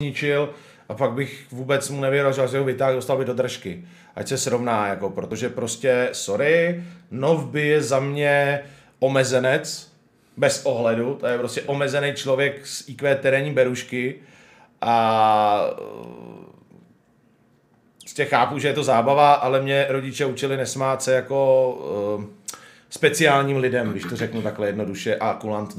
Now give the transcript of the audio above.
zničil a pak bych vůbec mu nevěřil, že až ho vytáhl, dostal by do držky. Ať se srovná, jako, protože prostě, sorry, Novby je za mě omezenec, bez ohledu, to je prostě omezený člověk s IQ terénní berušky a prostě chápu, že je to zábava, ale mě rodiče učili nesmát se jako speciálním lidem, když to řeknu takhle jednoduše a kulantně.